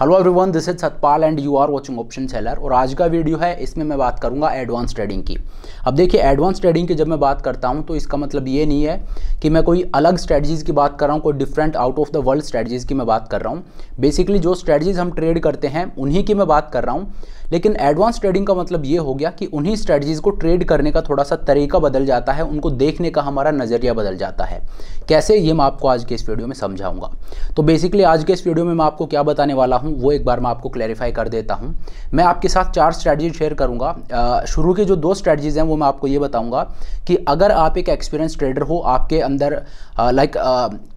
Hello everyone, this is Satpal and you are watching option seller. और आज का video है, इसमें मैं बात करूंगा एडवांस ट्रेडिंग की। अब देखिए, एडवांस ट्रेडिंग की जब मैं बात करता हूं तो इसका मतलब ये नहीं है कि मैं कोई अलग स्ट्रेटजीज़ की बात कर रहा हूं, कोई different out of the world strategies की मैं बात कर रहा हूं। बेसिकली जो स्ट्रेटजीज़ हम ट्रेड करते हैं उन्हीं की मैं बात कर रहा हूँ। लेकिन एडवांस ट्रेडिंग का मतलब ये हो गया कि उन्हीं स्ट्रेटजीज़ को ट्रेड करने का थोड़ा सा तरीका बदल जाता है, उनको देखने का हमारा नज़रिया बदल जाता है। कैसे, ये मैं आपको आज के इस वीडियो में समझाऊंगा। तो बेसिकली आज के इस वीडियो में मैं आपको क्या बताने वाला हूँ वो एक बार मैं आपको क्लैरिफाई कर देता हूँ। मैं आपके साथ चार स्ट्रेटजी शेयर करूँगा। शुरू के जो दो स्ट्रेटजीज़ हैं वो मैं आपको ये बताऊँगा कि अगर आप एक एक्सपीरियंस ट्रेडर हो, आपके अंदर लाइक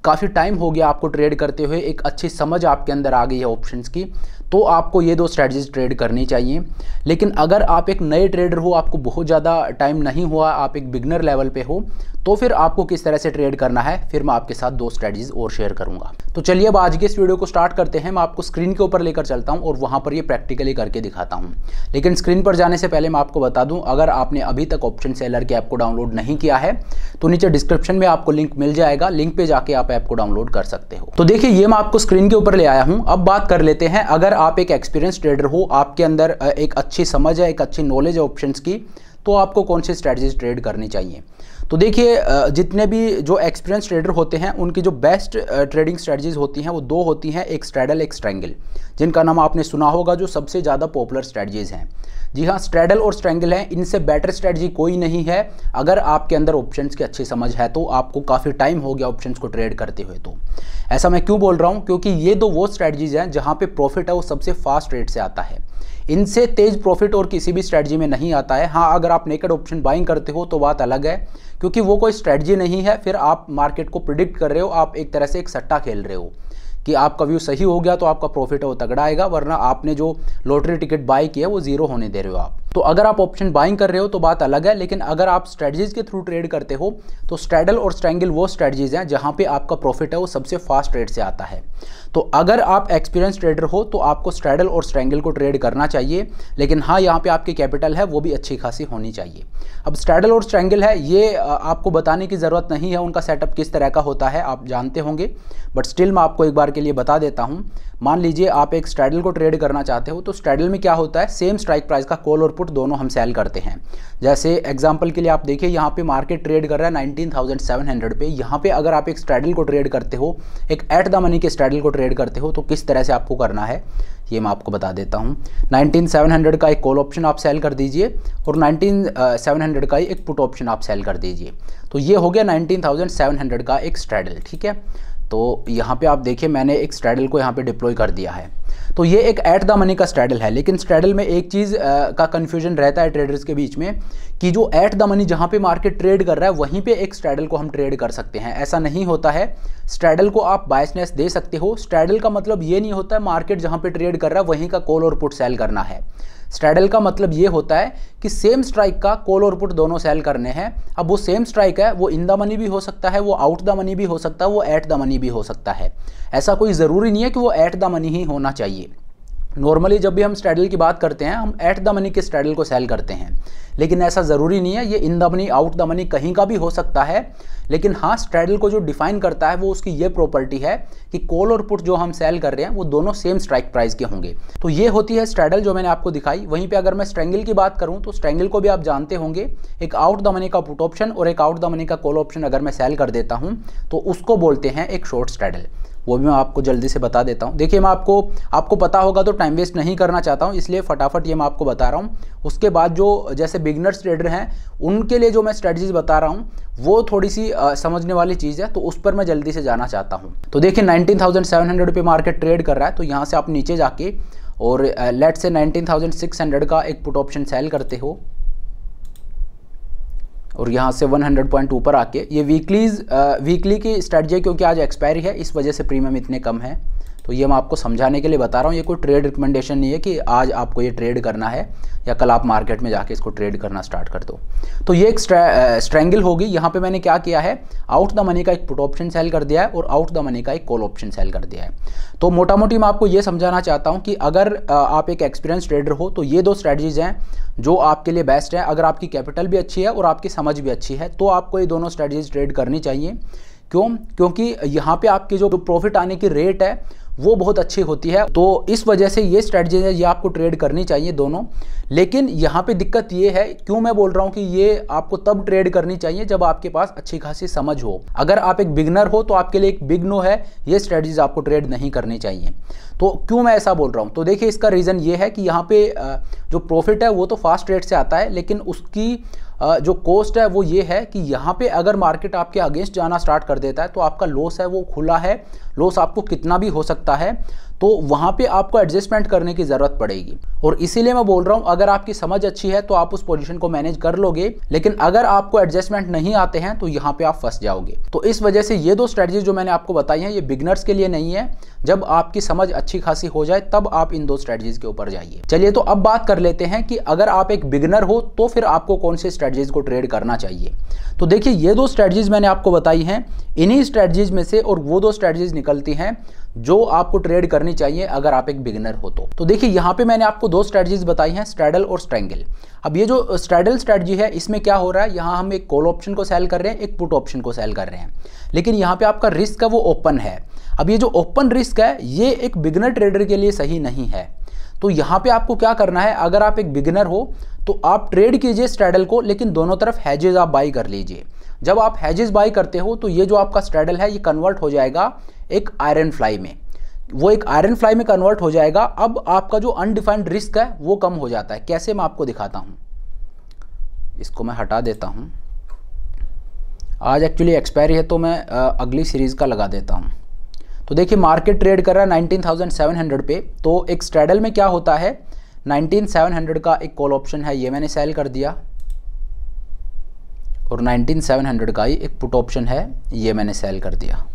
काफ़ी टाइम हो गया आपको ट्रेड करते हुए, एक अच्छी समझ आपके अंदर आ गई है ऑप्शंस की, तो आपको ये दो स्ट्रेटजीज ट्रेड करनी चाहिए। लेकिन अगर आप एक नए ट्रेडर हो, आपको बहुत ज़्यादा टाइम नहीं हुआ, आप एक बिगनर लेवल पे हो, तो फिर आपको किस तरह से ट्रेड करना है फिर मैं आपके साथ दो स्ट्रेटजीज और शेयर करूंगा। तो चलिए अब आज के इस वीडियो को स्टार्ट करते हैं। मैं आपको स्क्रीन के ऊपर लेकर चलता हूँ और वहाँ पर ये प्रैक्टिकली करके दिखाता हूँ। लेकिन स्क्रीन पर जाने से पहले मैं आपको बता दूँ, अगर आपने अभी तक ऑप्शन सेलर के ऐप को डाउनलोड नहीं किया है तो नीचे डिस्क्रिप्शन में आपको लिंक मिल जाएगा, लिंक पर जाके आप ऐप को डाउनलोड कर सकते हो। तो देखिए, ये मैं आपको स्क्रीन के ऊपर ले आया हूँ। अब बात कर लेते हैं, अगर आप एक एक्सपीरियंस ट्रेडर हो, आपके अंदर एक अच्छी समझ है, एक अच्छी नॉलेज है ऑप्शंस की, तो आपको कौन सी स्ट्रेटजीज ट्रेड करनी चाहिए। तो देखिए, जितने भी जो एक्सपीरियंस ट्रेडर होते हैं उनकी जो बेस्ट ट्रेडिंग स्ट्रेटजीज होती हैं वो दो होती हैं, एक स्ट्रैडल एक स्ट्रैंगल, जिनका नाम आपने सुना होगा, जो सबसे ज़्यादा पॉपुलर स्ट्रेटजीज हैं। जी हाँ, स्ट्रैडल और स्ट्रैंगल हैं, इनसे बेटर स्ट्रेटजी कोई नहीं है। अगर आपके अंदर ऑप्शंस की अच्छी समझ है, तो आपको काफ़ी टाइम हो गया ऑप्शंस को ट्रेड करते हुए। तो ऐसा मैं क्यों बोल रहा हूँ, क्योंकि ये दो वो स्ट्रेटजीज हैं जहाँ पर प्रॉफिट है वो सबसे फास्ट रेट से आता है। इनसे तेज प्रॉफिट और किसी भी स्ट्रेटजी में नहीं आता है। हाँ, अगर आप नेकेड ऑप्शन बाइंग करते हो तो बात अलग है, क्योंकि वो कोई स्ट्रेटजी नहीं है, फिर आप मार्केट को प्रिडिक्ट कर रहे हो, आप एक तरह से एक सट्टा खेल रहे हो कि आपका व्यू सही हो गया तो आपका प्रॉफिट है वो तगड़ा आएगा, वरना आपने जो लॉटरी टिकट बाय किया वो जीरो होने दे रहे हो आप। तो अगर आप ऑप्शन बाइंग कर रहे हो तो बात अलग है, लेकिन अगर आप स्ट्रेटजीज के थ्रू ट्रेड करते हो तो स्ट्रैडल और स्ट्रैंगल वो स्ट्रेटजीज हैं जहाँ पे आपका प्रॉफिट है वो सबसे फास्ट रेट से आता है। तो अगर आप एक्सपीरियंस ट्रेडर हो तो आपको स्ट्रैडल और स्ट्रैंगल को ट्रेड करना चाहिए। लेकिन हाँ, यहाँ पे आपकी कैपिटल है वो भी अच्छी खासी होनी चाहिए। अब स्ट्रैडल और स्ट्रैंगल है, ये आपको बताने की ज़रूरत नहीं है, उनका सेटअप किस तरह का होता है आप जानते होंगे, बट स्टिल मैं आपको एक बार के लिए बता देता हूँ। मान लीजिए आप एक स्ट्रैडल को ट्रेड करना चाहते हो, तो स्ट्रैडल में क्या होता है, सेम स्ट्राइक प्राइस का कॉल और पुट दोनों हम सेल करते हैं। जैसे एग्जांपल के लिए आप देखिए, यहाँ पे मार्केट ट्रेड कर रहा है 19,700 पे। यहाँ पे अगर आप एक स्ट्रैडल को ट्रेड करते हो, एक एट द मनी के स्ट्रैडल को ट्रेड करते हो, तो किस तरह से आपको करना है ये मैं आपको बता देता हूँ। 19,700 का एक कॉल ऑप्शन आप सेल कर दीजिए और 19,700 का एक पुट ऑप्शन आप सेल कर दीजिए। तो ये हो गया 19,700 का एक स्ट्रैडल, ठीक है। तो यहाँ पे आप देखिए, मैंने एक स्ट्रैडल को यहाँ पे डिप्लॉय कर दिया है। तो ये एक एट द मनी का स्ट्रैडल है। लेकिन स्ट्रैडल में एक चीज़ का कन्फ्यूजन रहता है ट्रेडर्स के बीच में कि जो एट द मनी जहाँ पे मार्केट ट्रेड कर रहा है वहीं पे एक स्ट्रैडल को हम ट्रेड कर सकते हैं, ऐसा नहीं होता है। स्ट्रैडल को आप बायसनेस दे सकते हो। स्ट्रैडल का मतलब ये नहीं होता है मार्केट जहाँ पे ट्रेड कर रहा है वहीं का कॉल और पुट सेल करना है। स्ट्रैडल का मतलब ये होता है कि सेम स्ट्राइक का कॉल और पुट दोनों सेल करने हैं। अब वो सेम स्ट्राइक है, वो इन द मनी भी हो सकता है, वो आउट द मनी भी हो सकता है, वो एट द मनी भी हो सकता है। ऐसा कोई ज़रूरी नहीं है कि वो एट द मनी ही होना चाहिए। नॉर्मली जब भी हम स्ट्रैडल की बात करते हैं हम एट द मनी के स्ट्रैडल को सेल करते हैं, लेकिन ऐसा ज़रूरी नहीं है। ये in the money, out the money कहीं का भी हो सकता है। लेकिन हाँ, स्ट्रैडल को जो डिफाइन करता है वो उसकी ये प्रॉपर्टी है कि कॉल और पुट जो हम सेल कर रहे हैं वो दोनों सेम स्ट्राइक प्राइस के होंगे। तो ये होती है स्ट्रैडल जो मैंने आपको दिखाई। वहीं पर अगर मैं स्ट्रैंगल की बात करूँ तो स्ट्रैंगल को भी आप जानते होंगे, एक आउट द मनी का पुट ऑप्शन और एक आउट द मनी का कॉल ऑप्शन अगर मैं सेल कर देता हूँ तो उसको बोलते हैं एक शॉर्ट स्ट्रैडल। वो भी मैं आपको जल्दी से बता देता हूँ। देखिए, मैं आपको पता होगा तो टाइम वेस्ट नहीं करना चाहता हूँ, इसलिए फटाफट ये मैं आपको बता रहा हूँ। उसके बाद जो जैसे बिगनर्स ट्रेडर हैं उनके लिए जो मैं स्ट्रेटजीज बता रहा हूँ वो थोड़ी सी समझने वाली चीज़ है, तो उस पर मैं जल्दी से जाना चाहता हूँ। तो देखिए, 19,700 पे मार्केट ट्रेड कर रहा है, तो यहाँ से आप नीचे जाके और लेट से 19,600 का एक पुट ऑप्शन सेल करते हो और यहाँ से 100 पॉइंट ऊपर आके, ये वीकली की स्ट्रेटजी है क्योंकि आज एक्सपायरी है, इस वजह से प्रीमियम इतने कम है। तो ये मैं आपको समझाने के लिए बता रहा हूँ, ये कोई ट्रेड रिकमेंडेशन नहीं है कि आज आपको ये ट्रेड करना है या कल आप मार्केट में जाके इसको ट्रेड करना स्टार्ट कर दो। तो ये एक स्ट्रैंगल होगी। यहाँ पे मैंने क्या किया है, आउट द मनी का एक पुट ऑप्शन सेल कर दिया है और आउट द मनी का एक कॉल ऑप्शन सेल कर दिया है। तो मोटा मोटी मैं आपको ये समझाना चाहता हूँ कि अगर आप एक एक्सपीरियंस ट्रेडर हो तो ये दो स्ट्रैटजीज हैं जो आपके लिए बेस्ट है। अगर आपकी कैपिटल भी अच्छी है और आपकी समझ भी अच्छी है तो आपको ये दोनों स्ट्रैटजीज ट्रेड करनी चाहिए। क्योंकि यहाँ पे आपके जो प्रॉफिट आने की रेट है वो बहुत अच्छी होती है। तो इस वजह से ये स्ट्रेटजीज है, ये आपको ट्रेड करनी चाहिए दोनों। लेकिन यहाँ पे दिक्कत ये है, क्यों मैं बोल रहा हूँ कि ये आपको तब ट्रेड करनी चाहिए जब आपके पास अच्छी खासी समझ हो। अगर आप एक बिगनर हो तो आपके लिए एक बिग नो है, ये स्ट्रेटजीज आपको ट्रेड नहीं करनी चाहिए। तो क्यों मैं ऐसा बोल रहा हूँ, तो देखिए इसका रीज़न ये है कि यहाँ पे जो प्रॉफिट है वो तो फास्ट रेट से आता है, लेकिन उसकी जो कॉस्ट है वो ये है कि यहाँ पे अगर मार्केट आपके अगेंस्ट जाना स्टार्ट कर देता है तो आपका लॉस है वो खुला है, लॉस आपको कितना भी हो सकता है। तो वहाँ पे आपको एडजस्टमेंट करने की ज़रूरत पड़ेगी, और इसीलिए मैं बोल रहा हूँ अगर आपकी समझ अच्छी है तो आप उस पोजीशन को मैनेज कर लोगे, लेकिन अगर आपको एडजस्टमेंट नहीं आते हैं तो यहाँ पे आप फंस जाओगे। तो इस वजह से ये दो स्ट्रेटजीज जो मैंने आपको बताई हैं ये बिगनर्स के लिए नहीं है, जब आपकी समझ अच्छी खासी हो जाए तब आप इन दो स्ट्रेटजीज के ऊपर जाइए। चलिए तो अब बात कर लेते हैं कि अगर आप एक बिगनर हो तो फिर आपको कौन से स्ट्रेटजीज को ट्रेड करना चाहिए। तो देखिए ये दो स्ट्रेटजीज मैंने आपको बताई हैं, इन्हीं स्ट्रेटजीज में से और वो दो स्ट्रेटजीज निकलती हैं जो आपको ट्रेड करनी चाहिए अगर आप एक बिगनर हो तो देखिए यहाँ पे मैंने आपको दो स्ट्रेटजीज बताई हैं, स्ट्रैडल और स्ट्रैंगल। अब ये जो स्ट्रैडल स्ट्रेटजी है इसमें क्या हो रहा है, यहाँ हम एक कॉल ऑप्शन को सेल कर रहे हैं, एक पुट ऑप्शन को सेल कर रहे हैं, लेकिन यहाँ पे आपका रिस्क है वो ओपन है। अब ये जो ओपन रिस्क है ये एक बिगनर ट्रेडर के लिए सही नहीं है। तो यहाँ पे आपको क्या करना है, अगर आप एक बिगनर हो तो आप ट्रेड कीजिए स्ट्रैडल को, लेकिन दोनों तरफ हैजेज आप बाई कर लीजिए। जब आप हैजेस बाई करते हो तो ये जो आपका स्ट्रैडल है ये कन्वर्ट हो जाएगा एक आयरन फ्लाई में, वो एक आयरन फ्लाई में कन्वर्ट हो जाएगा। अब आपका जो अनडिफाइंड रिस्क है वो कम हो जाता है। कैसे, मैं आपको दिखाता हूँ। इसको मैं हटा देता हूँ, आज एक्चुअली एक्सपायरी है तो मैं अगली सीरीज़ का लगा देता हूँ। तो देखिए मार्केट ट्रेड कर रहा है 19,700 पे, तो एक स्ट्रैडल में क्या होता है 19,700 का एक कॉल ऑप्शन है, ये मैंने सेल कर दिया, और 19,700 का ही एक पुट ऑप्शन है, ये मैंने सेल कर दिया।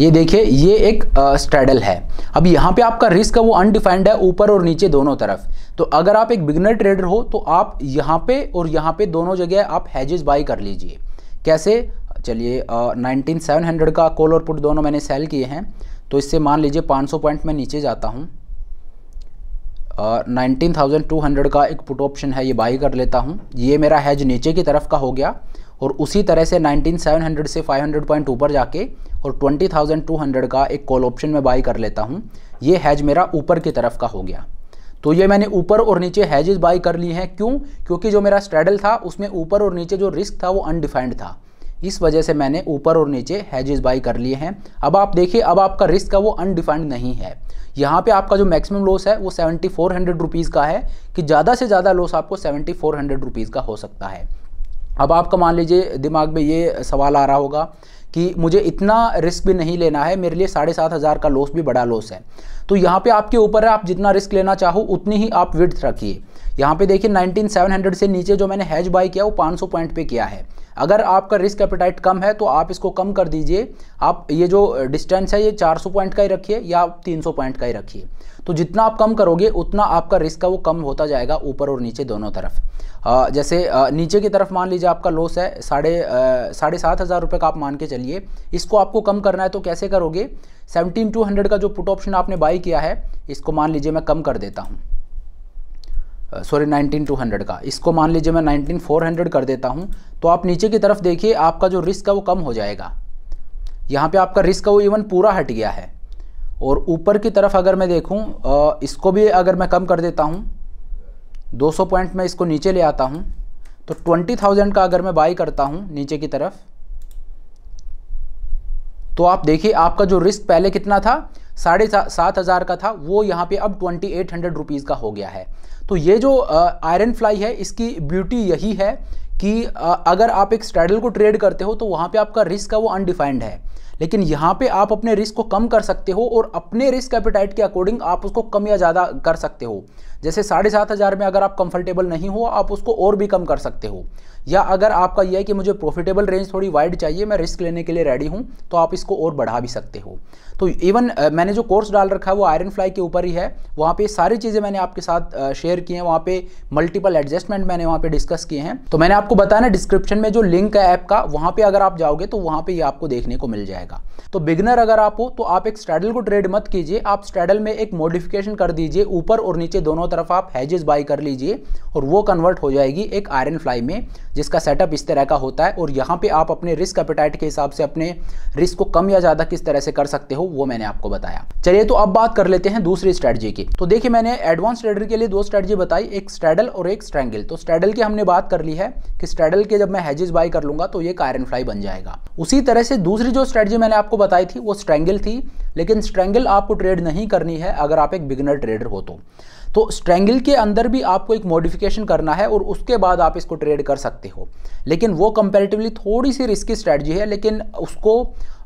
ये देखिए ये एक स्ट्रैडल है। अब यहाँ पे आपका रिस्क है वो अनडिफाइंड है, ऊपर और नीचे दोनों तरफ। तो अगर आप एक बिगनर ट्रेडर हो तो आप यहाँ पे और यहाँ पे दोनों जगह आप हैजेस बाई कर लीजिए। कैसे, चलिए 19,700 का कॉल और पुट दोनों मैंने सेल किए हैं, तो इससे मान लीजिए 500 पॉइंट मैं नीचे जाता हूँ, 19,200 का एक पुट ऑप्शन है, ये बाई कर लेता हूँ, ये मेरा हैज नीचे की तरफ का हो गया। और उसी तरह से 19,700 से 500 पॉइंट ऊपर जाके और 20,200 का एक कॉल ऑप्शन में बाई कर लेता हूँ, ये हैज मेरा ऊपर की तरफ का हो गया। तो ये मैंने ऊपर और नीचे हैजेस बाई कर लिए हैं। क्यों, क्योंकि जो मेरा स्ट्रैडल था उसमें ऊपर और नीचे जो रिस्क था वो अनडिफाइंड था, इस वजह से मैंने ऊपर और नीचे हैजेस बाई कर लिए हैं। अब आप देखिए अब आपका रिस्क का वो अनडिफाइंड नहीं है। यहाँ पे आपका जो मैक्सिमम लॉस है वो 7,400 रुपीज़ का है, कि ज़्यादा से ज़्यादा लॉस आपको 7,400 रुपीज़ का हो सकता है। अब आपका मान लीजिए दिमाग में ये सवाल आ रहा होगा कि मुझे इतना रिस्क भी नहीं लेना है, मेरे लिए 7,500 का लॉस भी बड़ा लॉस है। तो यहाँ पे आपके ऊपर है, आप जितना रिस्क लेना चाहो उतनी ही आप विड्थ रखिए। यहाँ पे देखिए 19,700 से नीचे जो मैंने हैज बाई किया वो 500 पॉइंट पे किया है। अगर आपका रिस्क एपेटाइट कम है तो आप इसको कम कर दीजिए, आप ये जो डिस्टेंस है ये 400 पॉइंट का ही रखिए या आप 300 पॉइंट का ही रखिए। तो जितना आप कम करोगे उतना आपका रिस्क का वो कम होता जाएगा ऊपर और नीचे दोनों तरफ। जैसे नीचे की तरफ मान लीजिए आपका लॉस है 7,500 रुपये का, आप मान के चलिए। इसको आपको कम करना है तो कैसे करोगे, 17,200 का जो पुट ऑप्शन आपने बाई किया है इसको मान लीजिए मैं कम कर देता हूँ, सॉरी 19,200 का, इसको मान लीजिए मैं 19,400 कर देता हूँ। तो आप नीचे की तरफ देखिए आपका जो रिस्क है वो कम हो जाएगा। यहाँ पे आपका रिस्क है वो इवन पूरा हट गया है। और ऊपर की तरफ अगर मैं देखूँ, इसको भी अगर मैं कम कर देता हूँ 200 पॉइंट में, इसको नीचे ले आता हूँ, तो 20,000 का अगर मैं बाई करता हूँ नीचे की तरफ, तो आप देखिए आपका जो रिस्क पहले कितना था 7,500 का था, वो यहाँ पे अब 2,800 रुपीज़ का हो गया है। तो ये जो आयरन फ्लाई है इसकी ब्यूटी यही है कि अगर आप एक स्ट्रैडल को ट्रेड करते हो तो वहाँ पे आपका रिस्क का वो अनडिफाइंड है, लेकिन यहाँ पे आप अपने रिस्क को कम कर सकते हो और अपने रिस्क एपेटाइट के अकॉर्डिंग आप उसको कम या ज़्यादा कर सकते हो। जैसे 7,500 में अगर आप कंफर्टेबल नहीं हो आप उसको और भी कम कर सकते हो, या अगर आपका यह है कि मुझे प्रॉफिटेबल रेंज थोड़ी वाइड चाहिए, मैं रिस्क लेने के लिए रेडी हूँ, तो आप इसको और बढ़ा भी सकते हो। तो इवन मैंने जो कोर्स डाल रखा है वो आयरन फ्लाई के ऊपर ही है, वहाँ पे सारी चीज़ें मैंने आपके साथ शेयर की हैं, वहाँ पे मल्टीपल एडजस्टमेंट मैंने वहाँ पे डिस्कस किए हैं। तो मैंने आपको बताया ना डिस्क्रिप्शन में जो लिंक है ऐप का, वहाँ पर अगर आप जाओगे तो वहाँ पर ये आपको देखने को मिल जाएगा। तो बिगनर अगर आप हो तो आप एक स्ट्रैडल को ट्रेड मत कीजिए, आप स्ट्रैडल में एक मॉडिफिकेशन कर दीजिए, ऊपर और नीचे दोनों तरफ आप हैजेस बाई कर लीजिए, और वो कन्वर्ट हो जाएगी एक आयरन फ्लाई में जिसका सेटअप इस तरह का होता है। और यहाँ पे आप अपने रिस्क एपेटाइट के हिसाब से अपने रिस्क को कम या ज़्यादा किस तरह से कर सकते हो वो मैंने आपको बताया। चलिए तो अब बात कर लेते हैं दूसरी स्ट्रेटजी की। तो देखिए मैंने एडवांस ट्रेडर के लिए दो स्ट्रेटजी बताई, एक स्ट्रैडल और एक स्ट्रैंगल। तो स्ट्रैडल की हमने बात कर ली है कि स्ट्रैडल के जब मैं हेजेस बाय कर लूँगा तो ये आयरन फ्लाई बन जाएगा। उसी तरह से दूसरी जो स्ट्रेटजी मैंने आपको बताई थी वो स्ट्रैंगल थी, लेकिन स्ट्रैंगल आपको ट्रेड नहीं करनी है अगर आप एक बिगिनर ट्रेडर हो तो स्ट्रैंगल के अंदर भी आपको एक मॉडिफिकेशन करना है और उसके बाद आप इसको ट्रेड कर सकते हो। लेकिन वो कंपैरेटिवली थोड़ी सी रिस्की स्ट्रैटेजी है, लेकिन उसको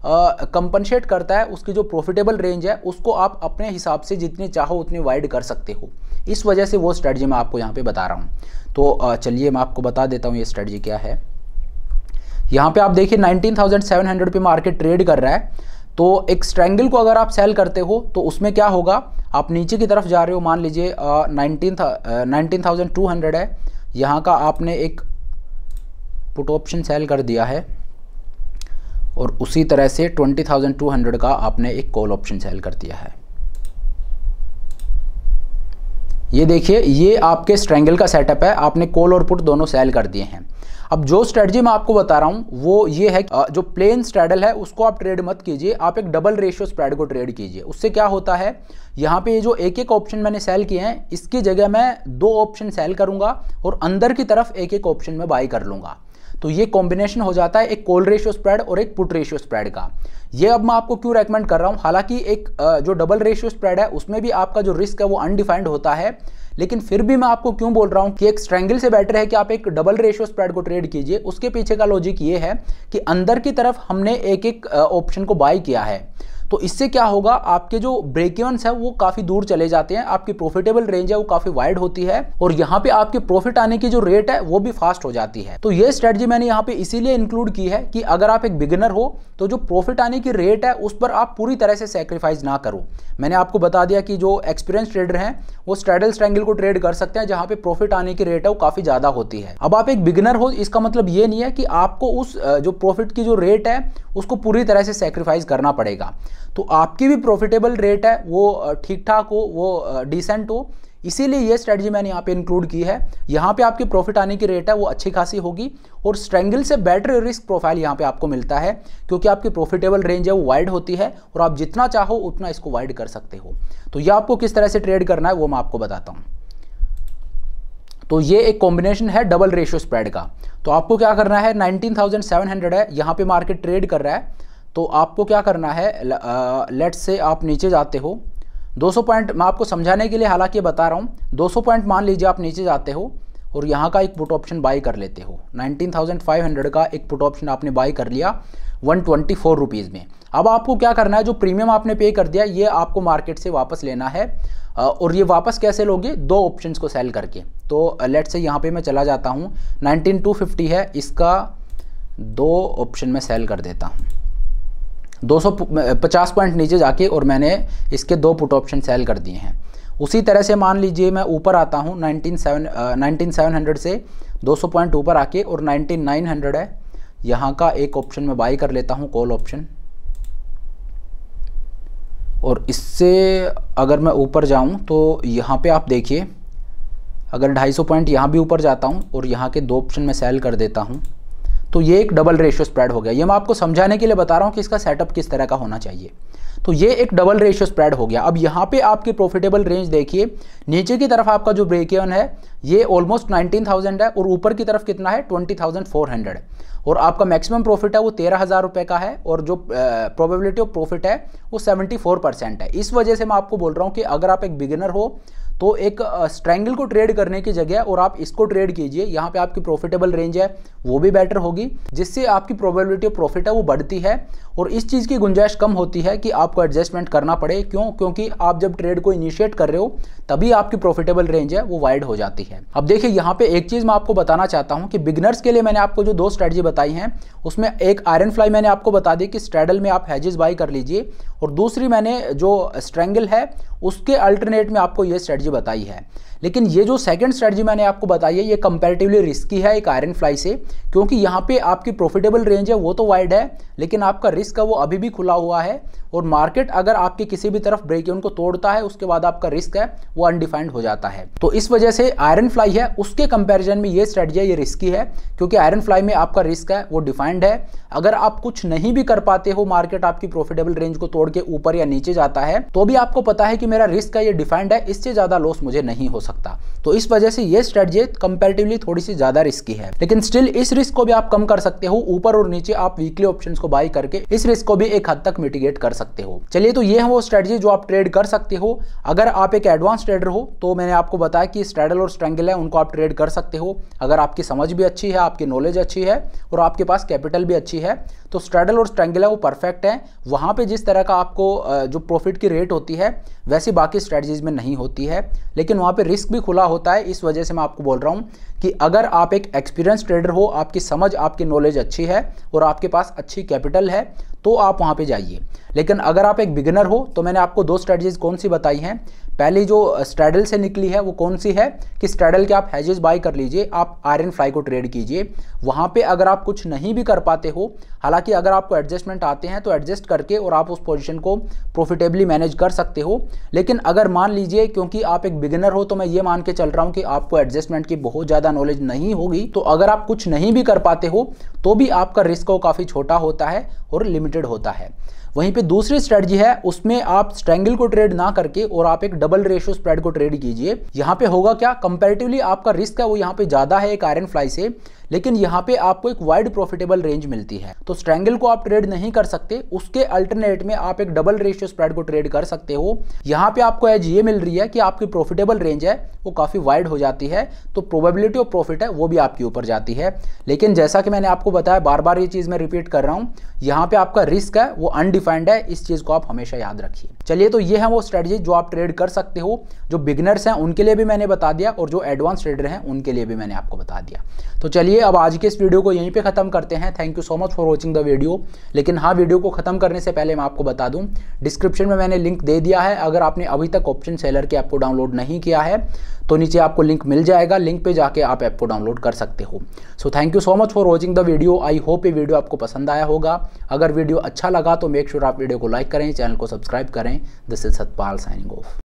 कंपनसेट करता है, उसकी जो प्रॉफिटेबल रेंज है उसको आप अपने हिसाब से जितने चाहो उतने वाइड कर सकते हो। इस वजह से वो स्ट्रैटेजी मैं आपको यहाँ पे बता रहा हूँ। तो चलिए मैं आपको बता देता हूँ ये स्ट्रैटेजी क्या है। यहाँ पर आप देखिए 19,700 पे मार्केट ट्रेड कर रहा है। तो एक स्ट्रैंगल को अगर आप सेल करते हो तो उसमें क्या होगा, आप नीचे की तरफ जा रहे हो, मान लीजिए 19,200 है, यहाँ का आपने एक पुट ऑप्शन सेल कर दिया है और उसी तरह से 20,200 का आपने एक कॉल ऑप्शन सेल कर दिया है। ये देखिए ये आपके स्ट्रैंगल का सेटअप है, आपने कॉल और पुट दोनों सेल कर दिए हैं। अब जो स्ट्रेटजी मैं आपको बता रहा हूँ वो ये है, जो प्लेन स्ट्रैडल है उसको आप ट्रेड मत कीजिए, आप एक डबल रेशियो स्प्रेड को ट्रेड कीजिए। उससे क्या होता है, यहाँ पे ये जो एक एक ऑप्शन मैंने सेल किए हैं इसकी जगह मैं दो ऑप्शन सेल करूँगा और अंदर की तरफ एक एक ऑप्शन में बाई कर लूँगा। तो ये कॉम्बिनेशन हो जाता है एक कॉल रेशियो स्प्रेड और एक पुट रेशियो स्प्रेड का। ये अब मैं आपको क्यों रेकमेंड कर रहा हूँ, हालांकि एक जो डबल रेशियो स्प्रेड है उसमें भी आपका जो रिस्क है वो अनडिफाइंड होता है, लेकिन फिर भी मैं आपको क्यों बोल रहा हूँ कि एक स्ट्रैंगल से बेटर है कि आप एक डबल रेशियो स्प्रेड को ट्रेड कीजिए। उसके पीछे का लॉजिक ये है कि अंदर की तरफ हमने एक एक ऑप्शन को बाई किया है, तो इससे क्या होगा, आपके जो ब्रेक इवन्स है वो काफ़ी दूर चले जाते हैं, आपकी प्रॉफिटेबल रेंज है वो काफ़ी वाइड होती है और यहाँ पे आपके प्रॉफिट आने की जो रेट है वो भी फास्ट हो जाती है। तो ये स्ट्रेटजी मैंने यहाँ पे इसीलिए इंक्लूड की है कि अगर आप एक बिगिनर हो तो जो प्रॉफिट आने की रेट है उस पर आप पूरी तरह से सेक्रीफाइस ना करो। मैंने आपको बता दिया कि जो एक्सपीरियंस ट्रेडर हैं वो स्ट्रैडल स्ट्रैंगल को ट्रेड कर सकते हैं जहाँ पे प्रॉफिट आने की रेट है वो काफ़ी ज़्यादा होती है। अब आप एक बिगिनर हो इसका मतलब ये नहीं है कि आपको उस जो प्रॉफिट की जो रेट है उसको पूरी तरह से सेक्रीफाइस करना पड़ेगा। तो आपकी भी प्रॉफिटेबल रेट है वो ठीक ठाक हो, वो डिसेंट हो, इसीलिए ये स्ट्रेटजी मैंने यहाँ पे इंक्लूड की है। यहाँ पे आपकी प्रॉफिट आने की रेट है वो अच्छी खासी होगी और स्ट्रैंगल से बेटर रिस्क प्रोफाइल यहाँ पे आपको मिलता है क्योंकि आपकी प्रॉफिटेबल रेंज है वो वाइड होती है और आप जितना चाहो उतना इसको वाइड कर सकते हो। तो ये आपको किस तरह से ट्रेड करना है वो मैं आपको बताता हूँ। तो ये एक कॉम्बिनेशन है डबल रेशियो स्प्रेड का। तो आपको क्या करना है, 19,700 है, यहाँ पे मार्केट ट्रेड कर रहा है, तो आपको क्या करना है, लेट्स से आप नीचे जाते हो 200 पॉइंट, मैं आपको समझाने के लिए हालांकि बता रहा हूँ, 200 पॉइंट मान लीजिए आप नीचे जाते हो और यहाँ का एक पुट ऑप्शन बाई कर लेते हो। 19,500 का एक पुट ऑप्शन आपने बाई कर लिया 124 रुपीज़ में। अब आपको क्या करना है, जो प्रीमियम आपने पे कर दिया ये आपको मार्केट से वापस लेना है और ये वापस कैसे लोगे, दो ऑप्शंस को सेल करके। तो लेट्स से यहाँ पे मैं चला जाता हूँ, 19,250 है, इसका दो ऑप्शन में सेल कर देता हूँ 250 पॉइंट नीचे जाके, और मैंने इसके दो पुट ऑप्शन सेल कर दिए हैं। उसी तरह से मान लीजिए मैं ऊपर आता हूँ 19,700 से 200 पॉइंट ऊपर आके, और 19,900 है, यहाँ का एक ऑप्शन मैं बाई कर लेता हूँ, कॉल ऑप्शन, और इससे अगर मैं ऊपर जाऊँ तो यहाँ पे आप देखिए अगर 250 पॉइंट यहाँ भी ऊपर जाता हूँ और यहाँ के दो ऑप्शन मैं सेल कर देता हूँ, तो ये एक डबल रेशियो स्प्रेड हो गया। ये मैं आपको समझाने के लिए बता रहा हूँ कि इसका सेटअप किस तरह का होना चाहिए। तो ये एक डबल रेशियो स्प्रेड हो गया। अब यहाँ पे आपकी प्रॉफिटेबल रेंज देखिए, नीचे की तरफ आपका जो ब्रेक इवन है ये ऑलमोस्ट 19,000 है और ऊपर की तरफ कितना है 20,400, और आपका मैक्सिमम प्रॉफिट है वो 13,000 रुपये का है और जो प्रोबेबिलिटी ऑफ प्रॉफिट है वो 74% है। इस वजह से मैं आपको बोल रहा हूँ कि अगर आप एक बिगिनर हो तो एक स्ट्रैंगल को ट्रेड करने की जगह और आप इसको ट्रेड कीजिए। यहाँ पे आपकी प्रॉफिटेबल रेंज है वो भी बेटर होगी, जिससे आपकी प्रोबेबिलिटी ऑफ प्रॉफिट है वो बढ़ती है और इस चीज़ की गुंजाइश कम होती है कि आपको एडजस्टमेंट करना पड़े। क्यों? क्योंकि आप जब ट्रेड को इनिशिएट कर रहे हो तभी आपकी प्रॉफिटेबल रेंज है वो वाइड हो जाती है। अब देखिए यहाँ पे एक चीज़ मैं आपको बताना चाहता हूँ कि बिगिनर्स के लिए मैंने आपको जो दो स्ट्रेटजी बताई हैं उसमें एक आयरन फ्लाई मैंने आपको बता दी कि स्ट्रैडल में आप हेजेस बाई कर लीजिए, और दूसरी मैंने जो स्ट्रैंगल है उसके अल्टरनेट में आपको ये स्ट्रेटजी बताई है। लेकिन ये जो सेकंड स्ट्रेटजी मैंने आपको बताई है ये कंपैरेटिवली रिस्की है एक आयरन फ्लाई से, क्योंकि यहाँ पे आपकी प्रॉफिटेबल रेंज है वो तो वाइड है लेकिन आपका रिस्क है वो अभी भी खुला हुआ है और मार्केट अगर आपकी किसी भी तरफ ब्रेक इवन को तोड़ता है उसके बाद आपका रिस्क है वो अनडिफाइंड हो जाता है। तो इस वजह से आयरन फ्लाई है उसके कंपैरिजन में ये स्ट्रेटजी ये रिस्की है, क्योंकि आयरन फ्लाई में आपका रिस्क है वो डिफाइंड है। अगर आप कुछ नहीं भी कर पाते हो, मार्केट आपकी प्रॉफिटेबल रेंज को तोड़ के ऊपर या नीचे जाता है, तो भी आपको पता है कि मेरा रिस्क है, ये डिफाइंड है, इससे ज्यादा लॉस मुझे नहीं हो सकता। तो इस वजह से ये स्ट्रेटजी कंपैरेटिवली थोड़ी सी ज्यादा रिस्की है, लेकिन स्टिल इस रिस्क को भी आप कम कर सकते हो। ऊपर और नीचे आप वीकली ऑप्शंस को बाय करके इस रिस्क को भी एक हद तक मिटिगेट कर सकते हो। चलिए, तो ये है वो स्ट्रेटजी जो आप ट्रेड कर सकते हो। अगर आप एक एडवांस ट्रेडर हो तो मैंने आपको बताया कि स्ट्रैडल और स्ट्रैंगल है, उनको आप ट्रेड कर सकते हो। अगर आपकी समझ भी अच्छी है, आपकी नॉलेज अच्छी है और आपके पास कैपिटल भी अच्छी है, तो स्ट्रैडल और स्ट्रैंगल है वो परफेक्ट है। वहां पे जिस तरह का आपको जो प्रॉफिट की रेट होती है वैसी बाकी स्ट्रैटेजीज में नहीं होती है, लेकिन वहां पे रिस्क भी खुला होता है। इस वजह से मैं आपको बोल रहा हूँ कि अगर आप एक एक्सपीरियंस ट्रेडर हो, आपकी समझ आपकी नॉलेज अच्छी है और आपके पास अच्छी कैपिटल है, तो आप वहाँ पे जाइए। लेकिन अगर आप एक बिगिनर हो तो मैंने आपको दो स्ट्रेटजीज कौन सी बताई हैं। पहली जो स्ट्रैडल से निकली है वो कौन सी है कि स्ट्रैडल के आप हेजेस बाय कर लीजिए, आप आयरन फ्लाई को ट्रेड कीजिए। वहाँ पे अगर आप कुछ नहीं भी कर पाते हो, हालांकि अगर आपको एडजस्टमेंट आते हैं तो एडजस्ट करके और आप उस पोजीशन को प्रॉफिटेबली मैनेज कर सकते हो। लेकिन अगर मान लीजिए, क्योंकि आप एक बिगिनर हो तो मैं ये मान के चल रहा हूँ कि आपको एडजस्टमेंट की बहुत ज़्यादा नॉलेज नहीं होगी, तो अगर आप कुछ नहीं भी कर पाते हो तो भी आपका रिस्क वो काफ़ी छोटा होता है और लिमिटेड होता है। वहीं पे दूसरी स्ट्रेटजी है, उसमें आप स्ट्रैंगल को ट्रेड ना करके और आप एक डबल रेशियो स्प्रेड को ट्रेड कीजिए। यहाँ पे होगा क्या, कंपैरेटिवली आपका रिस्क है वो यहाँ पे ज़्यादा है एक आयरन फ्लाई से, लेकिन यहाँ पे आपको एक वाइड प्रॉफिटेबल रेंज मिलती है। तो स्ट्रैंगल को आप ट्रेड नहीं कर सकते, उसके अल्टरनेट में आप एक डबल रेशियो स्प्रेड को ट्रेड कर सकते हो। यहाँ पे आपको एज ये मिल रही है कि आपकी प्रॉफिटेबल रेंज है वो काफ़ी वाइड हो जाती है, तो प्रोबेबिलिटी ऑफ प्रॉफिट है वो भी आपके ऊपर जाती है। लेकिन जैसा कि मैंने आपको बताया, बार बार ये चीज़ मैं रिपीट कर रहा हूँ, यहाँ पे आपका रिस्क है वो अनडिफाइंड है, इस चीज़ को आप हमेशा याद रखिए। चलिए, तो ये है वो स्ट्रेटजी जो आप ट्रेड कर सकते हो। जो बिगिनर्स हैं उनके लिए भी मैंने बता दिया और जो एडवांस ट्रेडर हैं उनके लिए भी मैंने आपको बता दिया। तो चलिए, अब आज के इस वीडियो को यहीं पे ख़त्म करते हैं। Thank you so much for watching the video. लेकिन हाँ, वीडियो को ख़त्म करने से पहले मैं आपको बता दूं, डिस्क्रिप्शन में मैंने लिंक दे दिया है। अगर आपने अभी तक ऑप्शन सेलर के ऐप को डाउनलोड नहीं किया है तो नीचे आपको लिंक मिल जाएगा, लिंक पे जाके आप ऐप को डाउनलोड कर सकते हो। So thank you so much for watching the video. I hope ये वीडियो आपको पसंद आया होगा। अगर वीडियो अच्छा लगा तो मेक श्योर आप वीडियो को लाइक करें, चैनल को सब्सक्राइब करें। This is Satpal signing of.